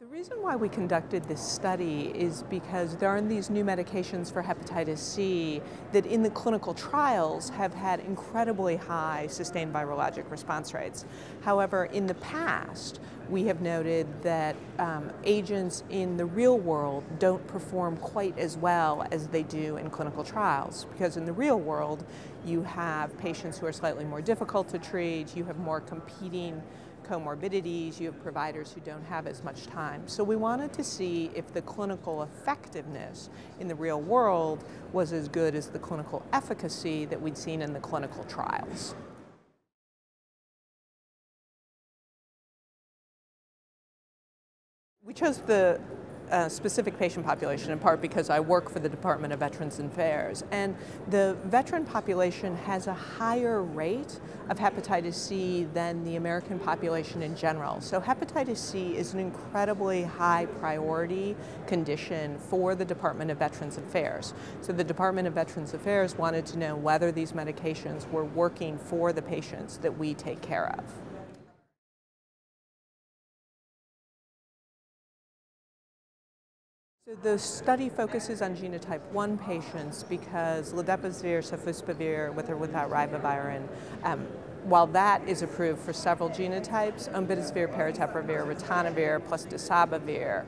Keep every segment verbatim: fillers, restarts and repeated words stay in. The reason why we conducted this study is because there are these new medications for hepatitis C that in the clinical trials have had incredibly high sustained virologic response rates. However, in the past, we have noted that um, agents in the real world don't perform quite as well as they do in clinical trials, because in the real world, you have patients who are slightly more difficult to treat, you have more competing comorbidities, you have providers who don't have as much time. So we wanted to see if the clinical effectiveness in the real world was as good as the clinical efficacy that we'd seen in the clinical trials. We chose the Uh, specific patient population in part because I work for the Department of Veterans Affairs, and the veteran population has a higher rate of hepatitis C than the American population in general. So hepatitis C is an incredibly high priority condition for the Department of Veterans Affairs. So the Department of Veterans Affairs wanted to know whether these medications were working for the patients that we take care of. So the study focuses on genotype one patients because ledipasvir sofosbuvir with or without ribavirin, um, while that is approved for several genotypes, ombitasvir paritaprevir ritonavir plus dasabuvir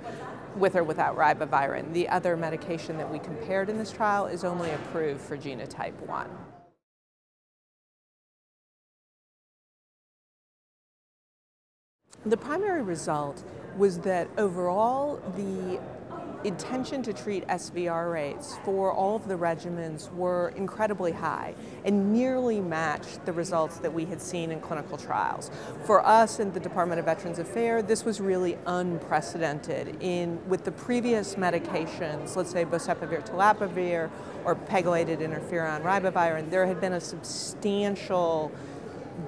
with or without ribavirin, the other medication that we compared in this trial, is only approved for genotype one. The primary result was that overall the intention to treat S V R rates for all of the regimens were incredibly high and nearly matched the results that we had seen in clinical trials. For us in the Department of Veterans Affairs, this was really unprecedented. In, with the previous medications, let's say boceprevir, telaprevir, or pegylated interferon, ribavirin, there had been a substantial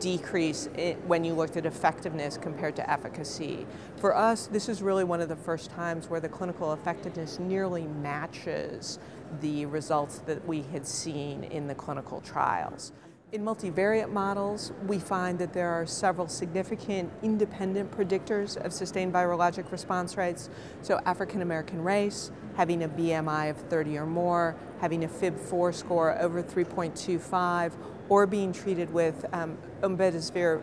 decrease when you looked at effectiveness compared to efficacy. For us, this is really one of the first times where the clinical effectiveness nearly matches the results that we had seen in the clinical trials. In multivariate models, we find that there are several significant independent predictors of sustained virologic response rates. So African American race, having a B M I of thirty or more, having a Fib four score over three point two five, or being treated with um, ombitasvir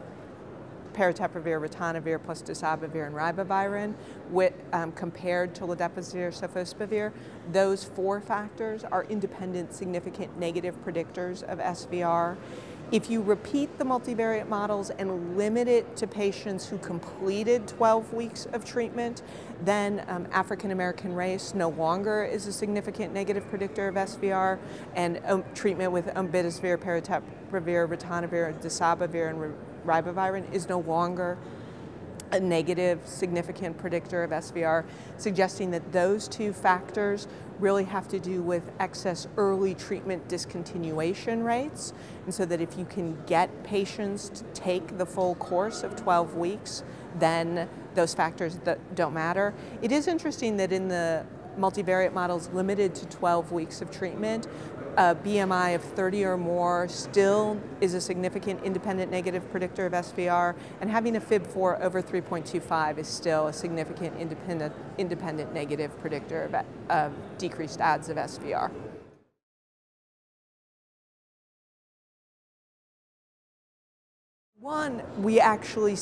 paritaprevir ritonavir plus dasabuvir and ribavirin with, um, compared to ledipasvir sofosbuvir. Those four factors are independent significant negative predictors of S V R. If you repeat the multivariate models and limit it to patients who completed twelve weeks of treatment, then um, African American race no longer is a significant negative predictor of S V R, and um, treatment with ombitasvir, paritaprevir, ritonavir, dasabuvir, and ribavirin is no longer a negative significant predictor of S V R, suggesting that those two factors really have to do with excess early treatment discontinuation rates, and so that if you can get patients to take the full course of twelve weeks, then those factors that don't matter. It is interesting that in the multivariate models limited to twelve weeks of treatment, a B M I of thirty or more still is a significant independent negative predictor of S V R, and having a Fib four over three point two five is still a significant independent, independent negative predictor of, of decreased odds of S V R. One, we actually,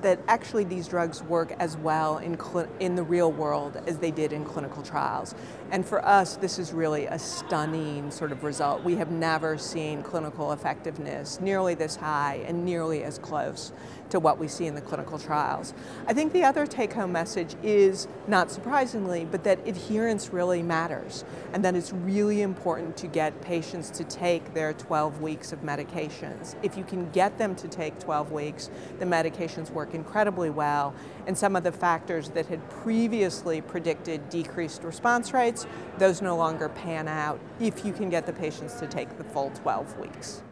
that actually these drugs work as well in, in the real world as they did in clinical trials. And for us, this is really a stunning sort of result. We have never seen clinical effectiveness nearly this high and nearly as close to what we see in the clinical trials. I think the other take-home message is, not surprisingly, but that adherence really matters, and that it's really important to get patients to take their twelve weeks of medications. If you can get them to take twelve weeks, the medications work incredibly well, and some of the factors that had previously predicted decreased response rates, those no longer pan out if you can get the patients to take the full twelve weeks.